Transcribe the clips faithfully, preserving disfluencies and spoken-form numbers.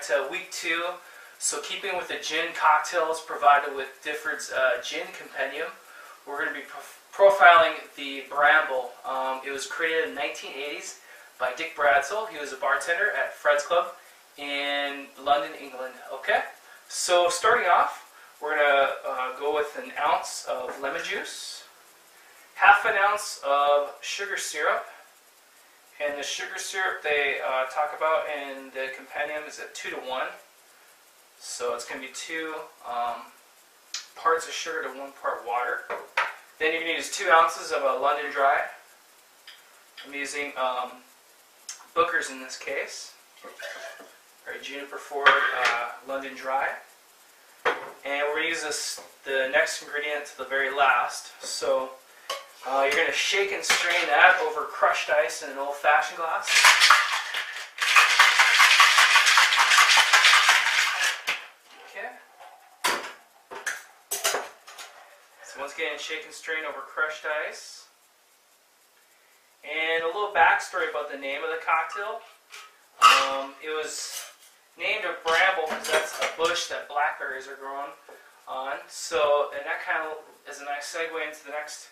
back to week two. So keeping with the gin cocktails provided with Difford's uh, Gin Compendium, we're going to be pro profiling the Bramble. Um, it was created in the nineteen eighties by Dick Bradsell. He was a bartender at Fred's Club in London, England. Okay, so starting off, we're going to uh, go with an ounce of lemon juice, half an ounce of sugar syrup, and the sugar syrup they uh, talk about in the compendium is at two to one. So it's going to be two um, parts of sugar to one part water. Then you're going to use two ounces of a London Dry. I'm using um, Booker's in this case, or Juniper Ford uh, London Dry. And we're going to use this, the next ingredient to the very last. So uh, you're going to shake and strain that over crushed ice in an old-fashioned glass. Okay. So once again, shake and strain over crushed ice. And a little backstory about the name of the cocktail. Um, it was named a bramble because that's a bush that blackberries are grown on. So, and that kind of is a nice segue into the next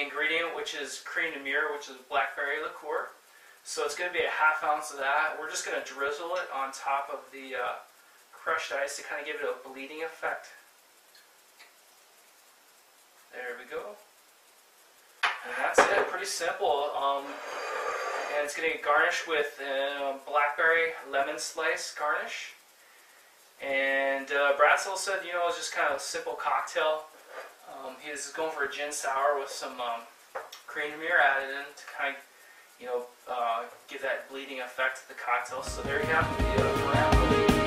ingredient, which is crème de mûre, which is blackberry liqueur. So it's going to be a half ounce of that. We're just going to drizzle it on top of the uh, crushed ice to kind of give it a bleeding effect. There we go. And that's it. Pretty simple. Um, And it's going to garnish with a blackberry lemon slice garnish. And uh, Bradsell said, you know, it's just kind of a simple cocktail. Um, he was going for a gin sour with some um, crème de mûre added in to kind of, you know, uh, give that bleeding effect to the cocktail. So there you have the uh, Bramble.